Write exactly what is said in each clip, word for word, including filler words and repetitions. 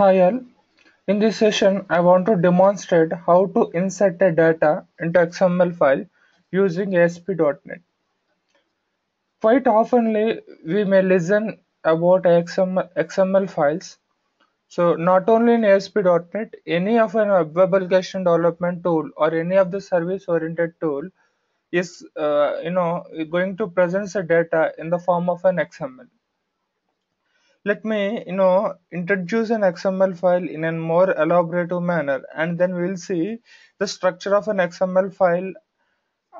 Hi all, in this session I want to demonstrate how to insert a data into X M L file using A S P dot net. Quite oftenly we may listen about X M L, X M L files. So not only in A S P dot net, any of an web application development tool or any of the service oriented tool is uh, you know going to present the data in the form of an X M L. Let me you know introduce an X M L file in a more elaborative manner, and then we'll see the structure of an X M L file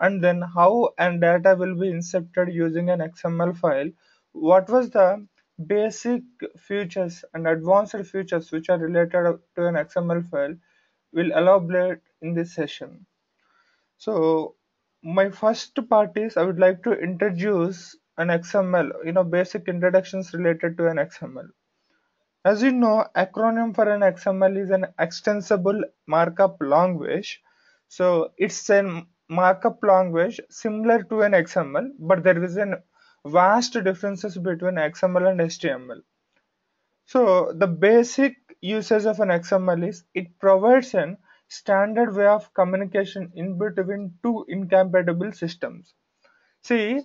and then how and data will be inserted using an X M L file. What was the basic features and advanced features which are related to an X M L file will elaborate in this session. So my first part is I would like to introduce an X M L, you know, basic introductions related to an X M L. As you know, acronym for an X M L is an extensible markup language. So it's a markup language similar to an X M L, but there is an vast differences between X M L and H T M L. So the basic usage of an X M L is it provides an standard way of communication in between two incompatible systems. See,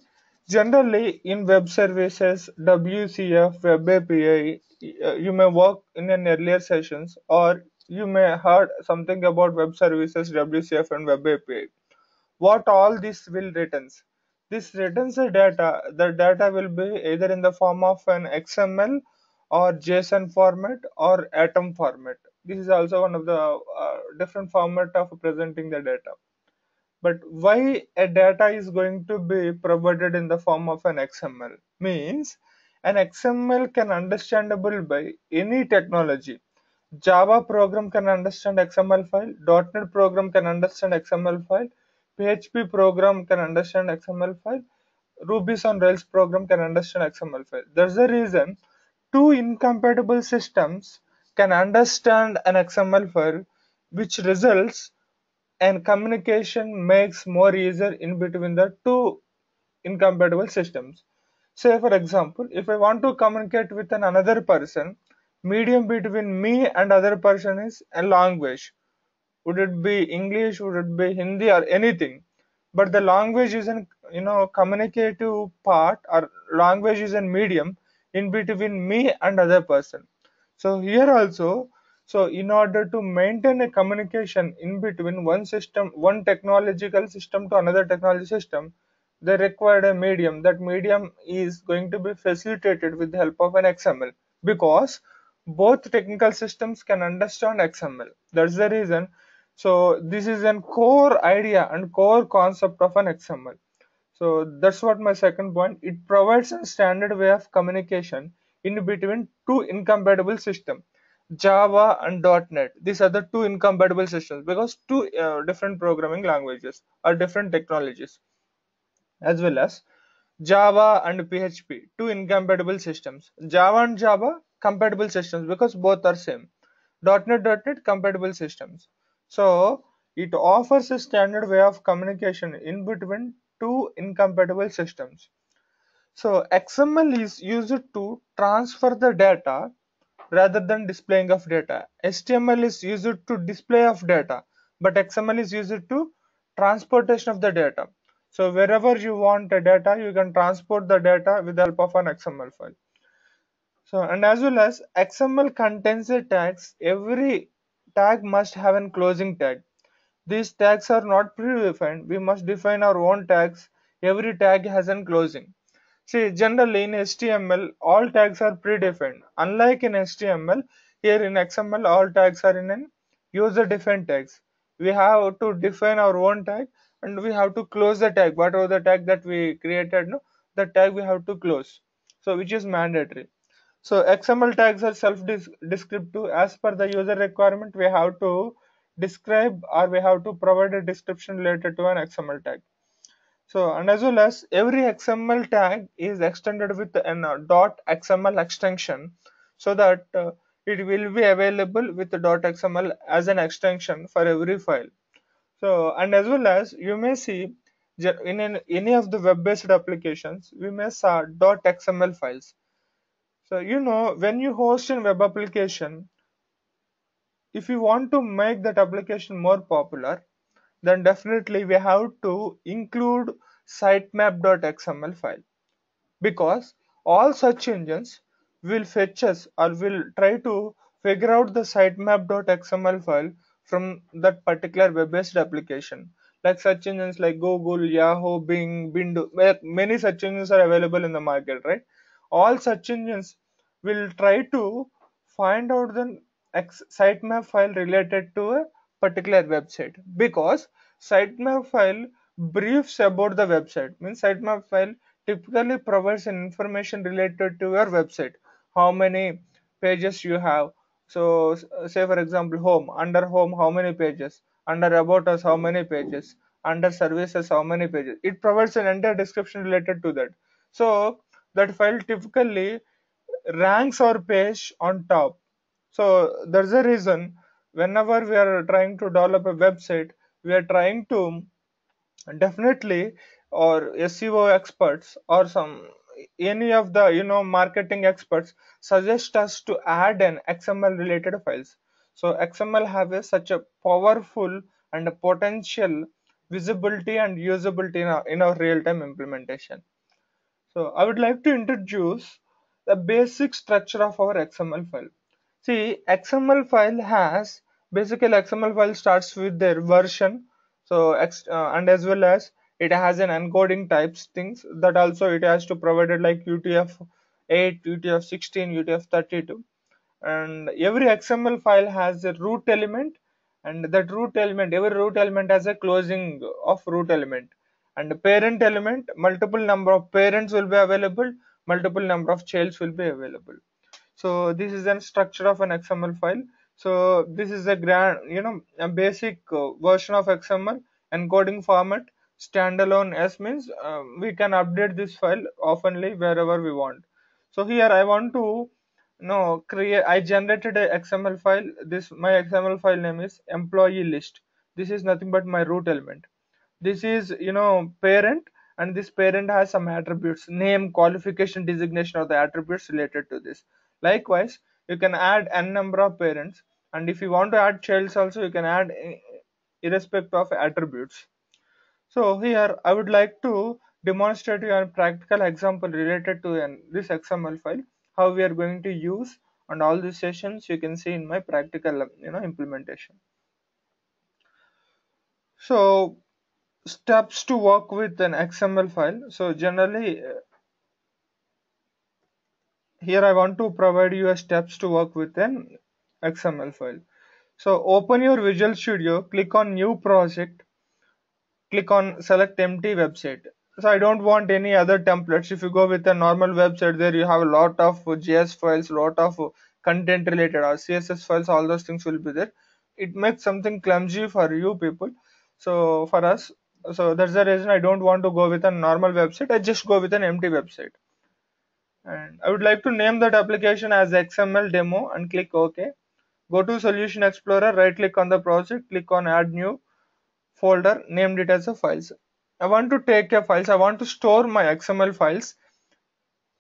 generally in web services, W C F, web A P I, you may work in an earlier sessions, or you may heard something about web services, W C F and web A P I. What all this will returns? This returns the data. The data will be either in the form of an X M L or JSON format or Atom format. This is also one of the uh, different format of presenting the data. But why a data is going to be provided in the form of an X M L? Means an X M L can understandable by any technology. Java program can understand X M L file, dot net program can understand X M L file, P H P program can understand X M L file, Ruby on Rails program can understand X M L file. That's the reason two incompatible systems can understand an X M L file, which results and communication makes more easier in between the two incompatible systems. Say for example, if I want to communicate with an another person, medium between me and other person is a language. Would it be English, would it be Hindi or anything? But the language is an you know communicative part, or language is a medium in between me and other person. So here also, so in order to maintain a communication in between one system, one technological system to another technology system, they required a medium. That medium is going to be facilitated with the help of an X M L, because both technical systems can understand X M L. That's the reason. So this is a core idea and core concept of an X M L. So that's what my second point. It provides a standard way of communication in between two incompatible systems, Java and dot net. These are the two incompatible systems because two uh, different programming languages or different technologies, as well as Java and P H P, two incompatible systems. Java and Java compatible systems because both are same. dot net dot net compatible systems. So it offers a standard way of communication in between two incompatible systems. So X M L is used to transfer the data rather than displaying of data. H T M L is used to display of data, but X M L is used to transportation of the data. So wherever you want a data, you can transport the data with the help of an X M L file. So, and as well as X M L contains the tags. Every tag must have a closing tag. These tags are not predefined. We must define our own tags. Every tag has a closing. See, generally in H T M L, all tags are predefined. Unlike in H T M L, here in X M L, all tags are in an user-defined tags. We have to define our own tag, and we have to close the tag. Whatever the tag that we created, no, the tag we have to close. So, which is mandatory. So, X M L tags are self-descriptive. As per the user requirement, we have to describe or we have to provide a description related to an X M L tag. So, and as well as every X M L tag is extended with an uh, .xml extension, so that uh, it will be available with the .xml as an extension for every file. So, and as well as you may see in an, any of the web-based applications, we may see .xml files. So, you know, when you host a web application, if you want to make that application more popular, then definitely we have to include sitemap.xml file, because all search engines will fetch us or will try to figure out the sitemap.xml file from that particular web-based application. Like search engines like Google, Yahoo, Bing, Bing, many search engines are available in the market, right? All search engines will try to find out the sitemap file related to a particular website, because sitemap file briefs about the website. Means sitemap file typically provides information related to your website, how many pages you have. So say for example home, under home how many pages, under about us how many pages, under services how many pages. It provides an entire description related to that. So that file typically ranks our page on top. So there's a reason whenever we are trying to develop a website, we are trying to definitely, or S E O experts or some any of the you know marketing experts suggest us to add an X M L related files. So X M L have a, such a powerful and a potential visibility and usability in our, in our real-time implementation. So I would like to introduce the basic structure of our X M L file. See, X M L file has basically X M L file starts with their version. So X, uh, and as well as it has an encoding types things that also it has to provided like U T F eight, U T F sixteen, U T F thirty-two, and every X M L file has a root element, and that root element, every root element has a closing of root element, and the parent element, multiple number of parents will be available, multiple number of childs will be available. So this is a structure of an X M L file. So this is a grand, you know, a basic uh, version of X M L encoding format. Standalone S means uh, we can update this file oftenly wherever we want. So here I want to you know create, I generated a X M L file. This my X M L file name is employee list. This is nothing but my root element. This is you know parent, and this parent has some attributes, name, qualification, designation, or the attributes related to this. Likewise, you can add n number of parents, and if you want to add childs also you can add irrespective of attributes. So here I would like to demonstrate you a practical example related to an, this X M L file, how we are going to use, and all these sessions you can see in my practical you know implementation. So steps to work with an X M L file. So generally here I want to provide you a steps to work with an X M L file. So open your Visual Studio, click on new project, click on select empty website. So I don't want any other templates. If you go with a normal website, there you have a lot of J S files, lot of content related or C S S files, all those things will be there. It makes something clumsy for you people. So for us, so that's the reason I don't want to go with a normal website. I just go with an empty website. And I would like to name that application as X M L demo and click OK. Go to Solution Explorer, right click on the project, click on add new folder, named it as a files. I want to take a files, I want to store my X M L files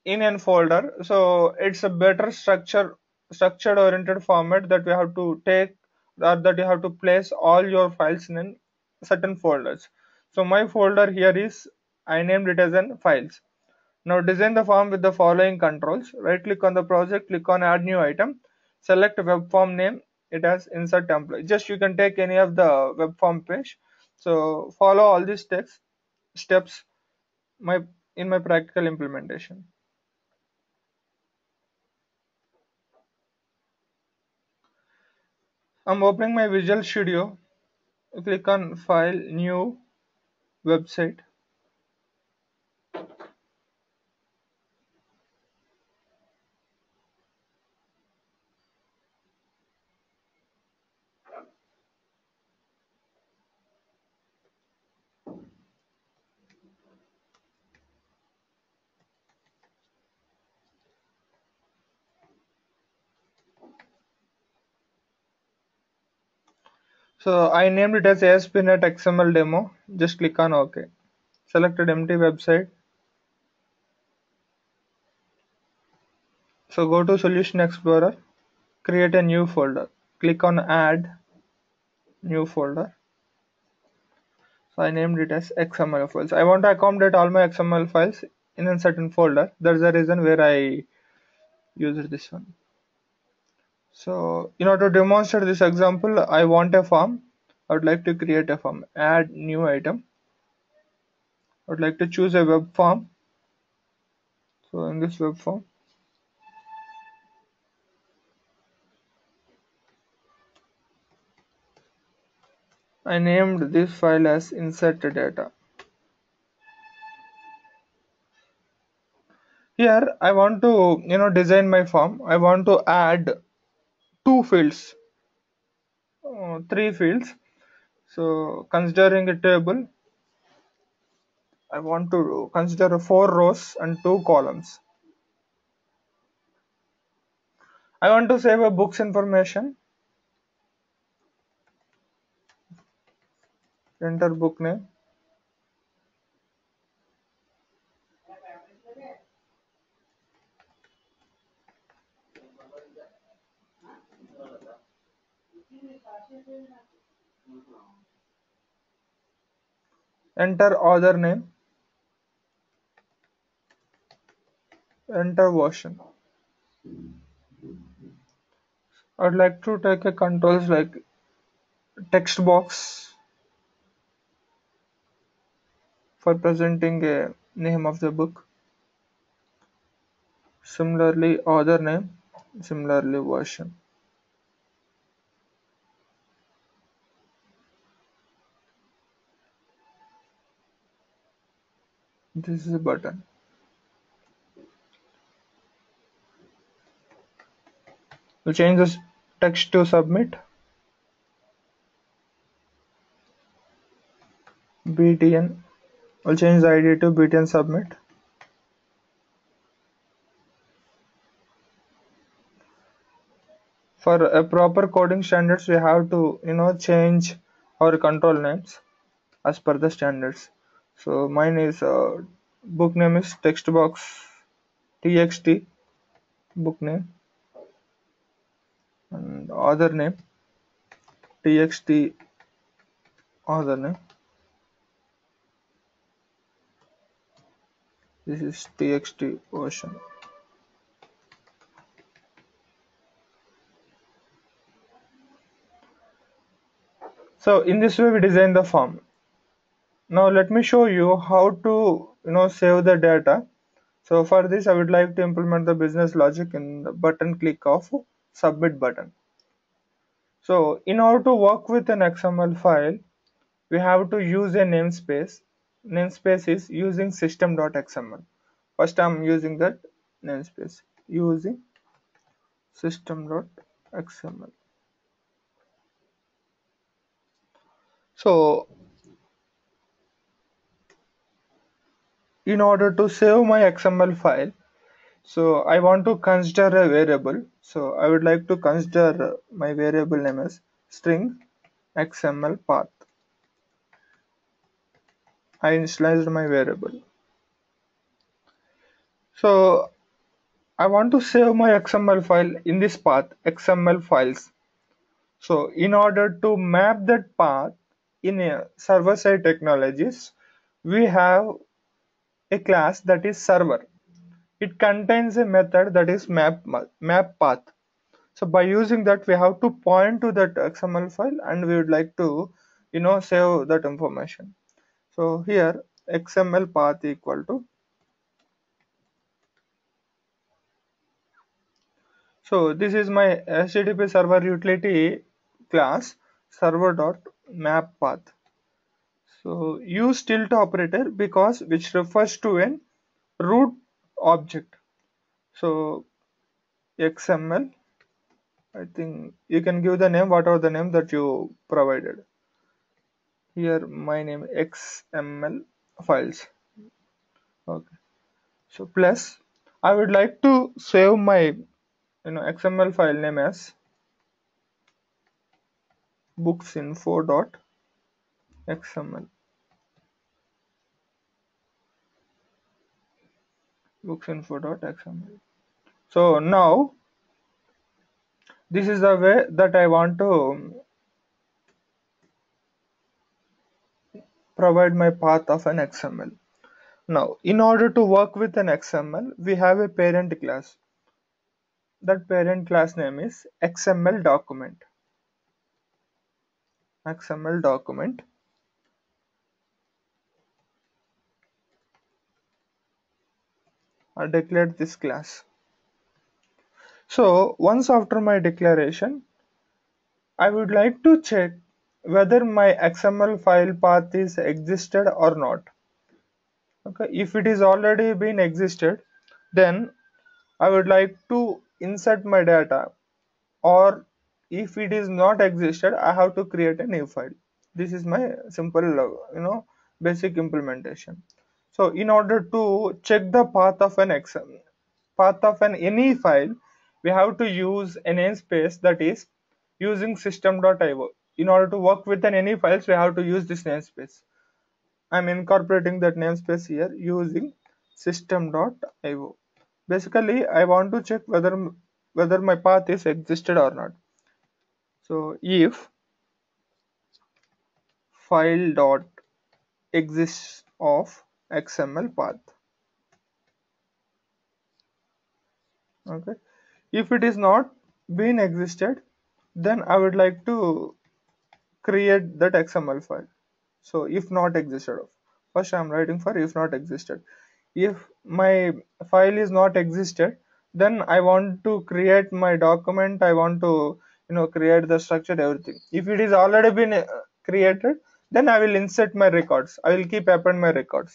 in a folder. So it's a better structure, structured oriented format that we have to take, or that you have to place all your files in certain folders. So my folder here is, I named it as an files. Now design the form with the following controls. Right click on the project, click on add new item, select web form name, it has insert template. Just you can take any of the web form page. So follow all these steps steps my in my practical implementation. I'm opening my Visual Studio. Click on file, new website. So I named it as A S P dot net X M L demo. Just click on OK. Selected empty website. So go to Solution Explorer, create a new folder. click on add new folder. So I named it as X M L files. I want to accommodate all my X M L files in a certain folder. That's the reason where I used this one. So in order to demonstrate this example, I want a form. I would like to create a form, add new item. I would like to choose a web form. So in this web form, I named this file as insert data. Here I want to, you know, design my form. I want to add two fields, uh, three fields. So considering a table, I want to consider four rows and two columns. I want to save a books information. Enter book name. Enter author name. Enter version. I'd like to take a controls like text box for presenting a name of the book. Similarly, author name, similarly version. This is a button. We'll change this text to submit. B T N. I'll change the I D to B T N submit. For a proper coding standards, we have to, you know, change our control names as per the standards. So mine is uh, book name is text box T X T book name, and author name T X T author name. This is T X T version. So in this way we design the form. Now let me show you how to, you know, save the data. So for this I would like to implement the business logic in the button click of submit button. So in order to work with an X M L file, we have to use a namespace. Namespace is using system.xml. First I'm using that namespace, using system.xml. So in order to save my X M L file, so I want to consider a variable. So I would like to consider my variable name as string X M L path. I initialized my variable. So I want to save my X M L file in this path, X M L files. So in order to map that path in a server-side technologies, we have a class that is server. It contains a method that is map, map path. So by using that, we have to point to that X M L file and we would like to, you know, save that information. So here X M L path equal to. So this is my H T T P server utility class server.mapPath. So use tilde operator because which refers to a root object. So X M L, I think you can give the name, whatever the name that you provided. Here my name X M L files. Okay. So plus I would like to save my, you know, X M L file name as books info dot X M L. books info dot X M L. So now this is the way that I want to provide my path of an X M L. Now, in order to work with an X M L, we have a parent class. That parent class name is XMLDocument. XMLDocument. I declared this class. So once after my declaration, I would like to check whether my X M L file path is existed or not. Okay, if it is already been existed, then I would like to insert my data, or if it is not existed, I have to create a new file. This is my simple, you know, basic implementation. So in order to check the path of an X M L, path of an any file, we have to use a namespace, that is using system dot I O. In order to work with an any files, we have to use this namespace. I'm incorporating that namespace here using system dot I O. Basically, I want to check whether whether my path is existed or not. So if file dot exists of X M L path, okay, if it is not been existed, then I would like to create that X M L file. So if not existed, first I am writing for if not existed. If my file is not existed, then I want to create my document, I want to, you know, create the structure, everything. If it is already been created, then I will insert my records, I will keep append my records.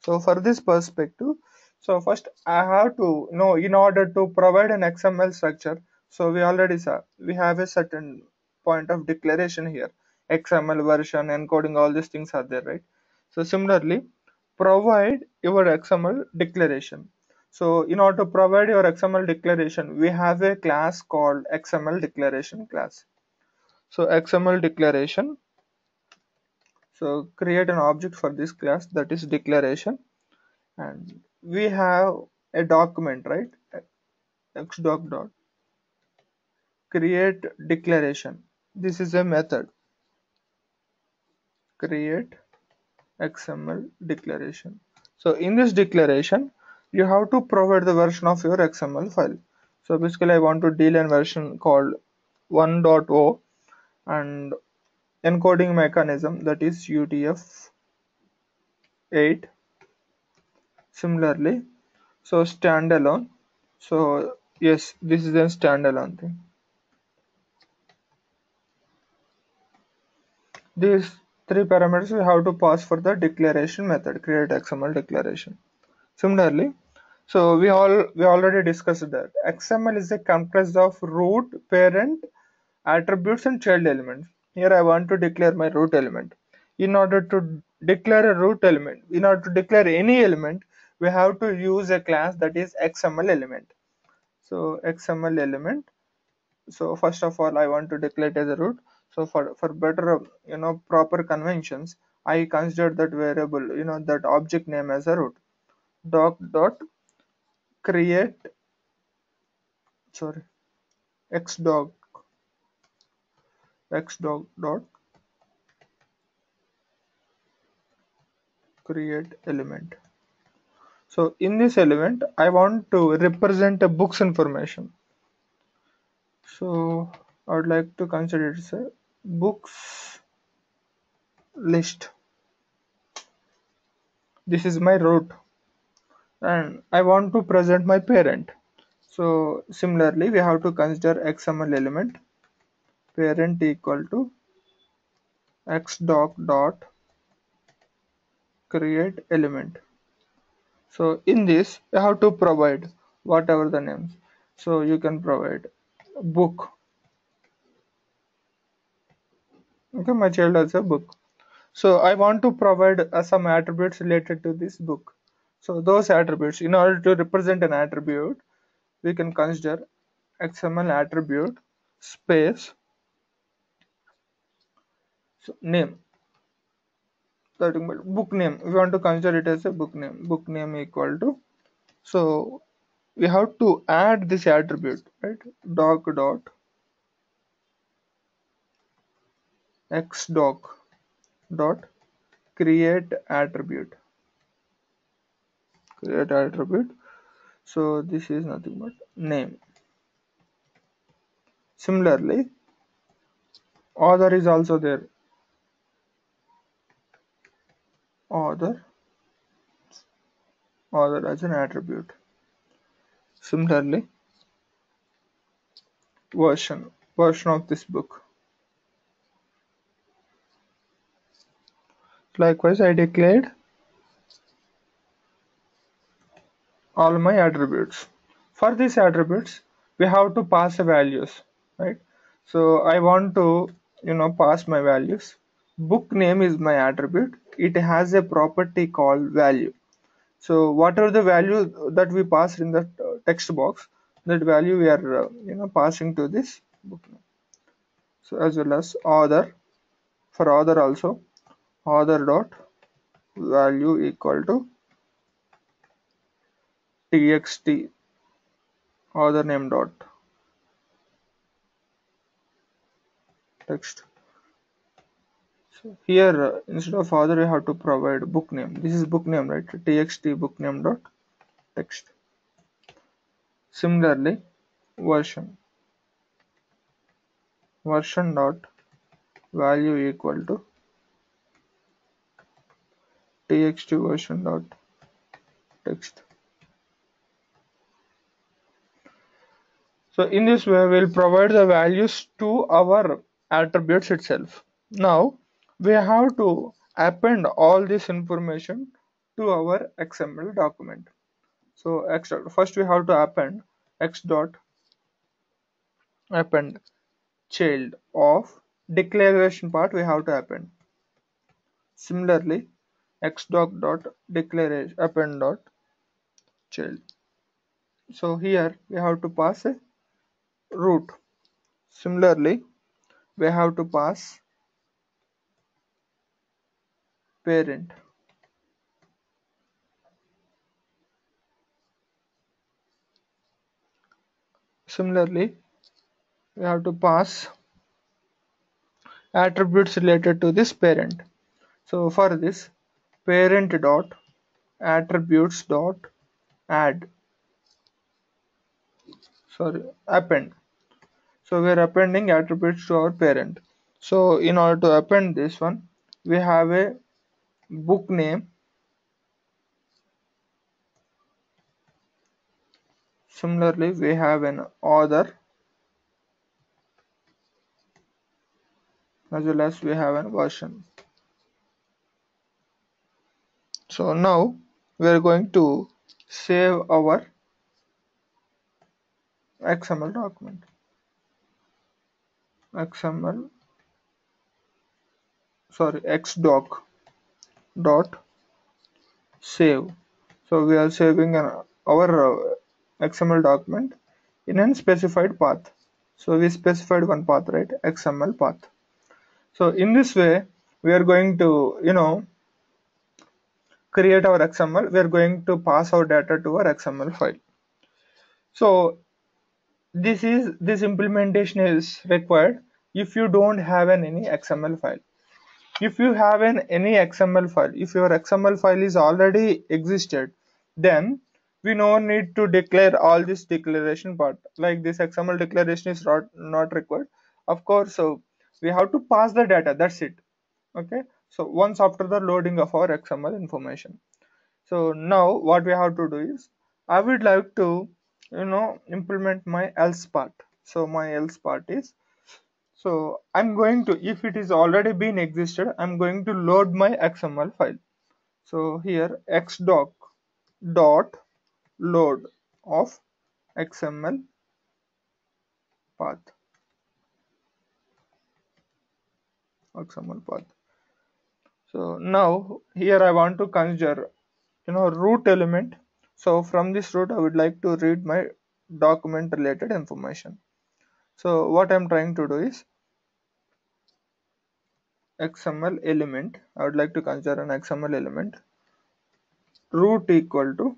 So for this perspective, so first I have to know, in order to provide an X M L structure, so we already saw, we have a certain point of declaration here, X M L version, encoding, all these things are there, right? So similarly, provide your X M L declaration. So in order to provide your X M L declaration, we have a class called X M L declaration class. So X M L declaration. So create an object for this class, that is declaration, and we have a document, right? Xdoc dot create declaration. This is a method. Create X M L declaration. So in this declaration, you have to provide the version of your X M L file. So basically, I want to deal in version called one point oh and encoding mechanism, that is U T F eight. Similarly, so standalone. So yes, this is a standalone thing. These three parameters we have to pass for the declaration method, create X M L declaration. Similarly, so we all we already discussed that X M L is a comprised of root, parent, attributes, and child elements. Here I want to declare my root element. In order to declare a root element, in order to declare any element, we have to use a class that is XMLElement. So XMLElement. So first of all, I want to declare it as a root. So for, for better, you know, proper conventions, I consider that variable, you know, that object name as a root. Doc dot create, sorry, xdoc xdoc dot create element. So in this element, I want to represent a book's information. So I would like to consider it as a books list. This is my root, and I want to present my parent. So similarly, we have to consider X M L element parent equal to xdoc dot create element. So in this, you have to provide whatever the names. So you can provide book. Okay, my child has a book. So I want to provide uh, some attributes related to this book. So those attributes, in order to represent an attribute, we can consider XMLAttribute space so name. Book name, we want to consider it as a book name. Book name equal to, so we have to add this attribute, right? Doc dot xdoc dot create attribute create attribute so this is nothing but name. Similarly, author is also there, author author as an attribute. Similarly, version version of this book. Likewise, I declared all my attributes. For these attributes, we have to pass the values, right? So I want to, you know, pass my values. Book name is my attribute. It has a property called value. So whatever the value that we passed in the text box, that value we are, uh, you know, passing to this book name. So as well as author, for author also, author dot value equal to txt author name dot text. So here uh, instead of author we have to provide book name. This is book name, right? Txt book name dot text. Similarly, version version dot value equal to txt version dot text. So in this way we will provide the values to our attributes itself. Now we have to append all this information to our X M L document. So x first we have to append x dot append child of declaration part we have to append. Similarly, xdoc dot declaration append dot child. So here we have to pass a root. Similarly, we have to pass parent. Similarly, we have to pass attributes related to this parent. So for this, parent dot attributes dot add sorry append. So we are appending attributes to our parent. So in order to append this one, we have a book name. Similarly, we have an author as well as we have a version. So now we are going to save our X M L document. X M L sorry xdoc dot save. So we are saving an, our X M L document in a specified path. So we specified one path, right? X M L path. So in this way we are going to, you know, create our X M L. We are going to pass our data to our X M L file. So this is this implementation is required if you don't have an any X M L file. If you have an any X M L file, if your X M L file is already existed, then we no need to declare all this declaration part. Like this X M L declaration is not not required. Of course, so we have to pass the data. That's it. Okay. So once after the loading of our X M L information. So now what we have to do is, I would like to, you know, implement my else part. So my else part is, so I'm going to, if it is already been existed, I'm going to load my X M L file. So here xdoc dot load of X M L path. X M L path. So now here I want to consider, you know, root element. So from this root I would like to read my document related information. So what I'm trying to do is X M L element. I would like to consider an X M L element root equal to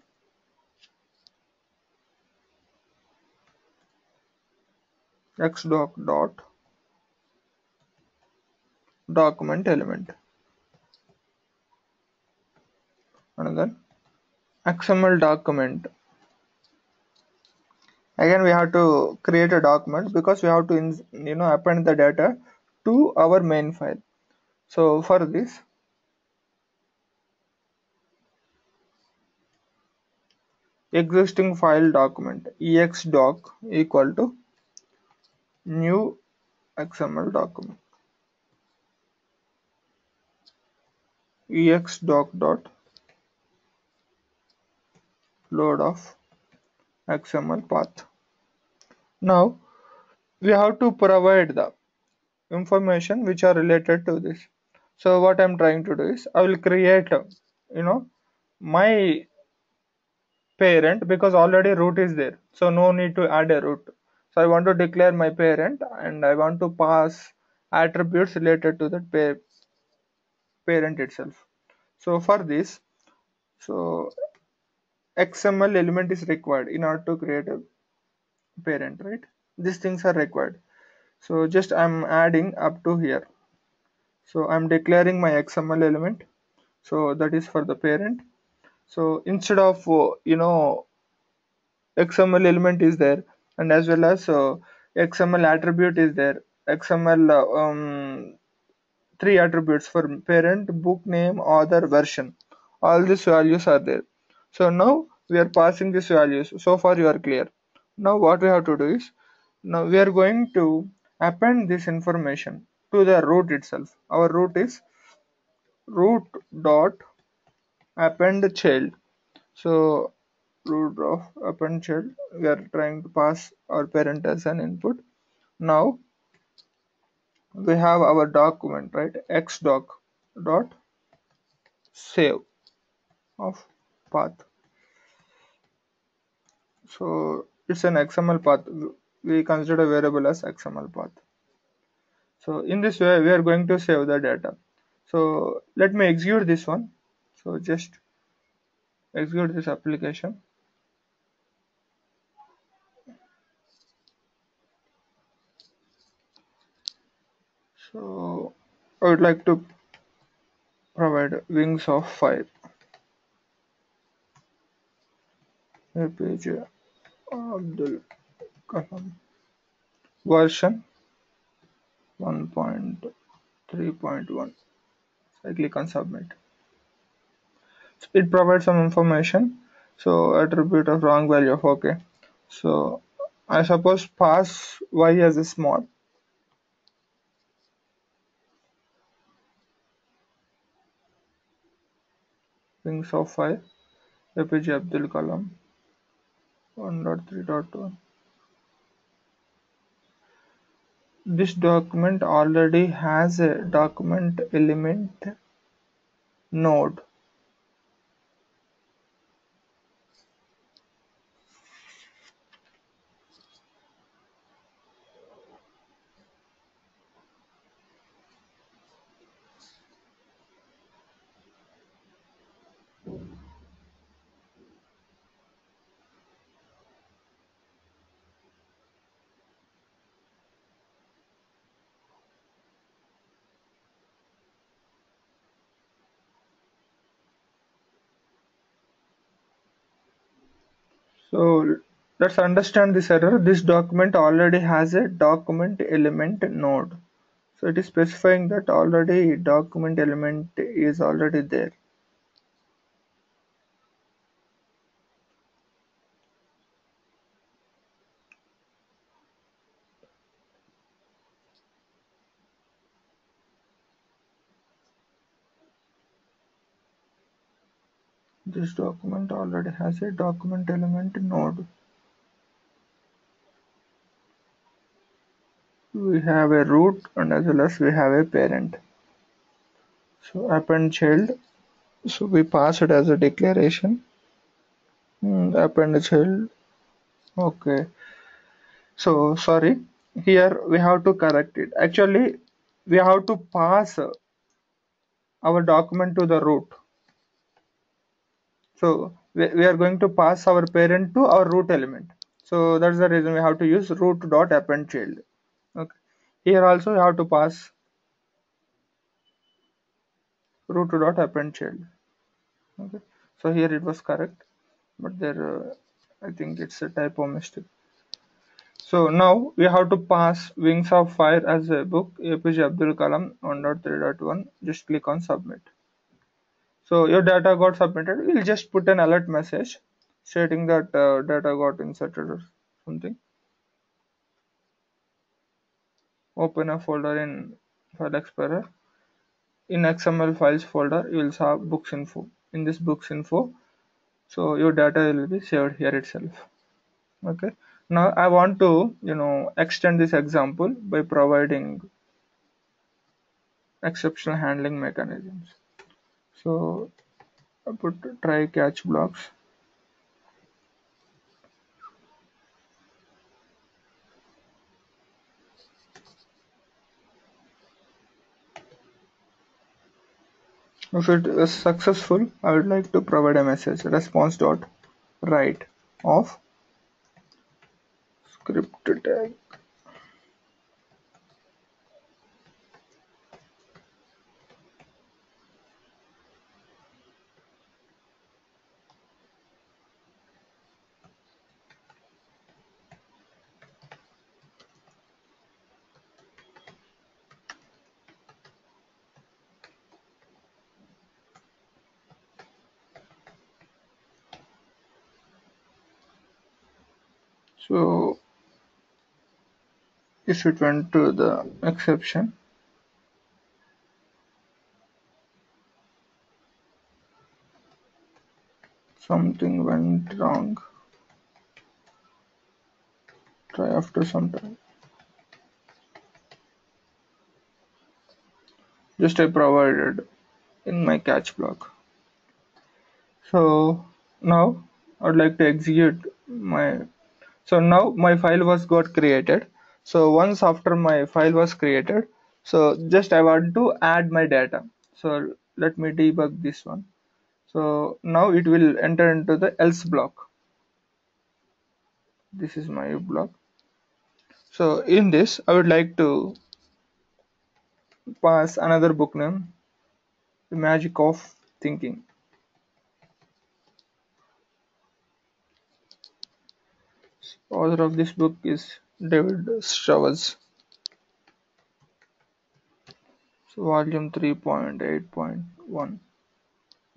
xdoc dot document element, another X M L document. Again we have to create a document because we have to you know append the data to our main file. So for this existing file document exdoc equal to new X M L document exdoc dot load of X M L path. Now we have to provide the information which are related to this. So what I'm trying to do is I will create you know my parent, because already root is there, so no need to add a root. So I want to declare my parent and I want to pass attributes related to that pa parent itself. So for this, so X M L element is required in order to create a parent, right? These things are required. So just I'm adding up to here. So I'm declaring my X M L element. So that is for the parent. So instead of you know X M L element is there, and as well as uh, X M L attribute is there. X M L uh, um, three attributes for parent, book name, author, version. All these values are there. So now we are passing these values. So far you are clear. Now what we have to do is, now we are going to append this information to the root itself. Our root is root dot append child. So root of append child, we are trying to pass our parent as an input. Now we have our document, right? Xdoc dot save of path. So it's an X M L path. We consider variable as X M L path. So in this way we are going to save the data. So let me execute this one. So just execute this application. So I would like to provide wings of fire. Page Abdul Kalam version one point three point one. I click on submit. So it provides some information. So attribute of wrong value of okay. So I suppose pass y as a small. Things of file A P J Abdul Kalam one point three point one. This document already has a document element node. So let's understand this error. This document already has a document element node. So it is specifying that already document element is already there. This document already has a document element node. We have a root and as well as we have a parent. So append child. So we pass it as a declaration. Mm, append child. Okay. So sorry. Here we have to correct it. Actually, we have to pass our document to the root. So we are going to pass our parent to our root element. So that's the reason we have to use root dot append child. Okay. Here also we have to pass root dot append child. Okay, so here it was correct, but there uh, I think it's a typo mistake. So now we have to pass Wings of Fire as a book, A P J Abdul Kalam one point three point one. Just click on submit. So your data got submitted. We'll just put an alert message stating that uh, data got inserted or something. Open a folder in File Explorer. In X M L files folder, you will have books info. In this books info, so your data will be saved here itself. Okay. Now I want to, you know, extend this example by providing exceptional handling mechanisms. So I put try catch blocks. If it is successful, I would like to provide a message response dot write of script tag. So if it went to the exception, something went wrong. Try after some time. Just I provided in my catch block. So now I'd like to execute my. So now my file was got created. So once after my file was created, so just I want to add my data. So let me debug this one. So now it will enter into the else block. This is my block. So in this, I would like to pass another book name, The Magic of Thinking. Author of this book is David Strauss. So volume three point eight point one.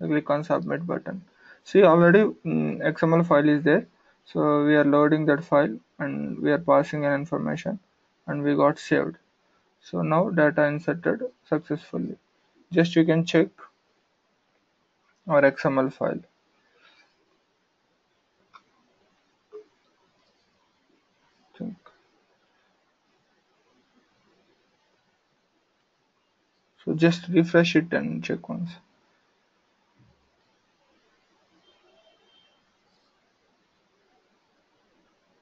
Click on submit button. See, already mm, X M L file is there. So we are loading that file and we are passing an information and we got saved. So now data inserted successfully. Just you can check our X M L file. So just refresh it and check once.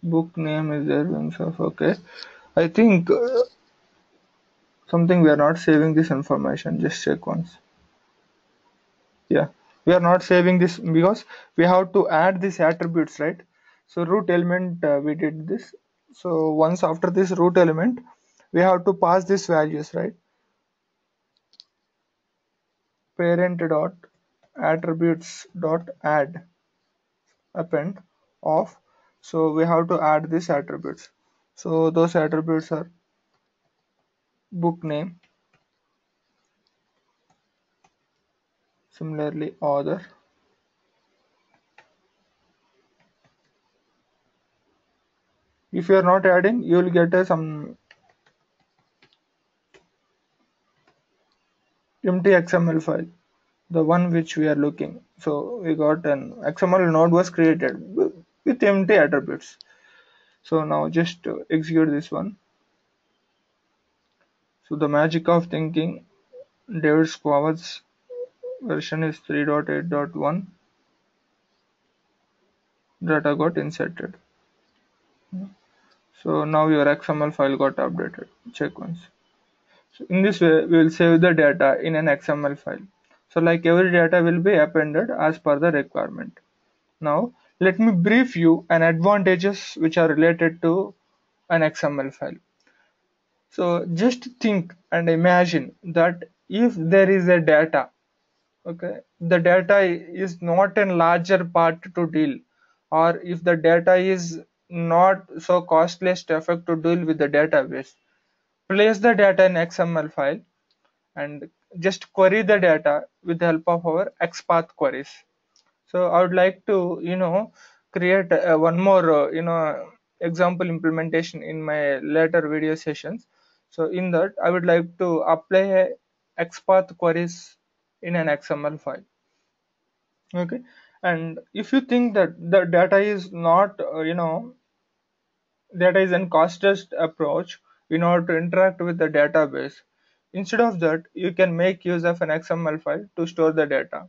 Book name is there, Wings of. Okay, I think uh, something we are not saving this information. Just check once. Yeah, we are not saving this because we have to add these attributes, right? So root element uh, we did this. So once after this root element, we have to pass these values, right? Parent dot attributes dot add append of. So we have to add these attributes. So those attributes are book name, similarly author, if you are not adding you will get a, some empty X M L file, the one which we are looking. So we got an X M L node was created with empty attributes. So now just execute this one. So The Magic of Thinking, David Squawad's version is three point eight point one. Data got inserted. So now your X M L file got updated. Check once. So in this way we will save the data in an X M L file. So like every data will be appended as per the requirement. Now let me brief you on advantages which are related to an X M L file. So just think and imagine that if there is a data okay, the data is not a larger part to deal, or if the data is not so costly effort to deal with the database, place the data in X M L file and just query the data with the help of our XPath queries. So I would like to, you know, create uh, one more, uh, you know, example implementation in my later video sessions. So in that, I would like to apply a XPath queries in an X M L file. Okay, and if you think that the data is not, uh, you know, that is a cost-based approach in order to interact with the database. Instead of that, you can make use of an X M L file to store the data.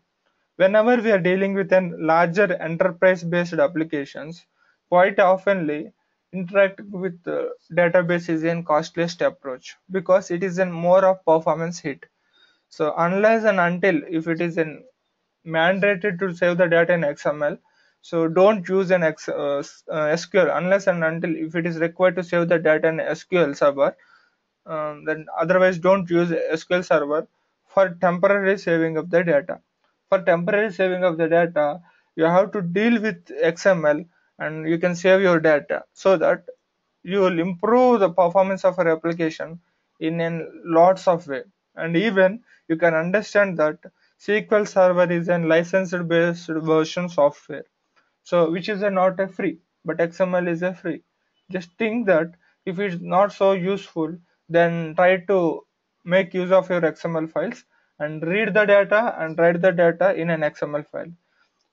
Whenever we are dealing with an larger enterprise-based applications, quite oftenly interacting with the database is a costliest approach because it is a more of performance hit. So unless and until if it is in mandated to save the data in X M L, so don't use an X, uh, uh, S Q L unless and until if it is required to save the data in S Q L Server. Um, then otherwise don't use S Q L Server for temporary saving of the data. For temporary saving of the data, you have to deal with X M L and you can save your data so that you will improve the performance of your application in a lots of way. And even you can understand that S Q L Server is a licensed based version software, so which is a not a free, but X M L is a free. Just think that if it's not so useful, then try to make use of your X M L files and read the data and write the data in an X M L file.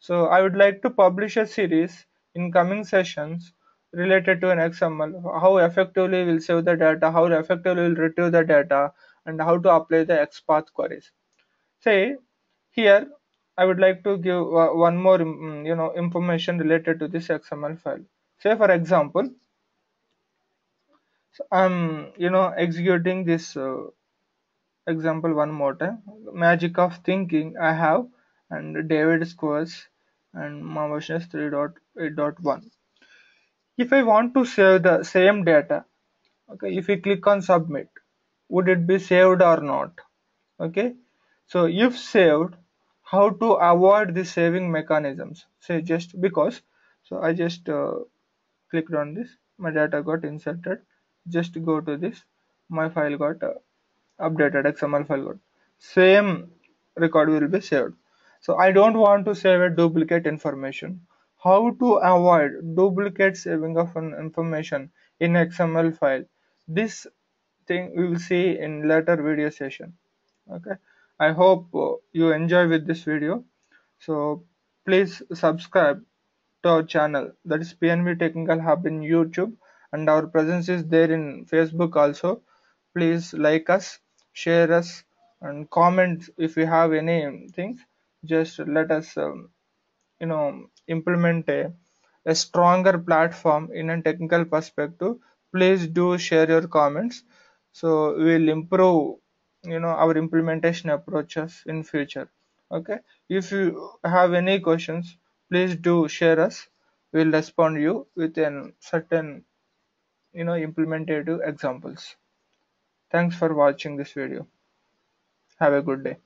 So I would like to publish a series in coming sessions related to an X M L, how effectively we'll save the data, how effectively we'll retrieve the data, and how to apply the XPath queries. Say here, I would like to give uh, one more, you know, information related to this X M L file. Say for example, so I'm, you know, executing this uh, example one more time. Magic of thinking I have, and David scores and Mavishna's three dot eight dot one. If I want to save the same data, okay, if we click on submit, would it be saved or not? Okay, so if saved, how to avoid the saving mechanisms? Say just because, so I just uh, clicked on this, my data got inserted. Just go to this, my file got uh, updated, X M L file got, same record will be saved. So I don't want to save a duplicate information. How to avoid duplicate saving of an information in X M L file? This thing we will see in later video session. Okay, I hope uh, you enjoy with this video. So please subscribe to our channel, that is P N V Technical Hub in YouTube. And our presence is there in Facebook also. Please like us, share us, and comment if you have any things. Just let us, um, you know, implement a, a stronger platform in a technical perspective. Please do share your comments, so we'll improve, you know, our implementation approaches in future. Okay. If you have any questions, please do share us. We'll respond you with a certain, you know, implementative examples. Thanks for watching this video. Have a good day.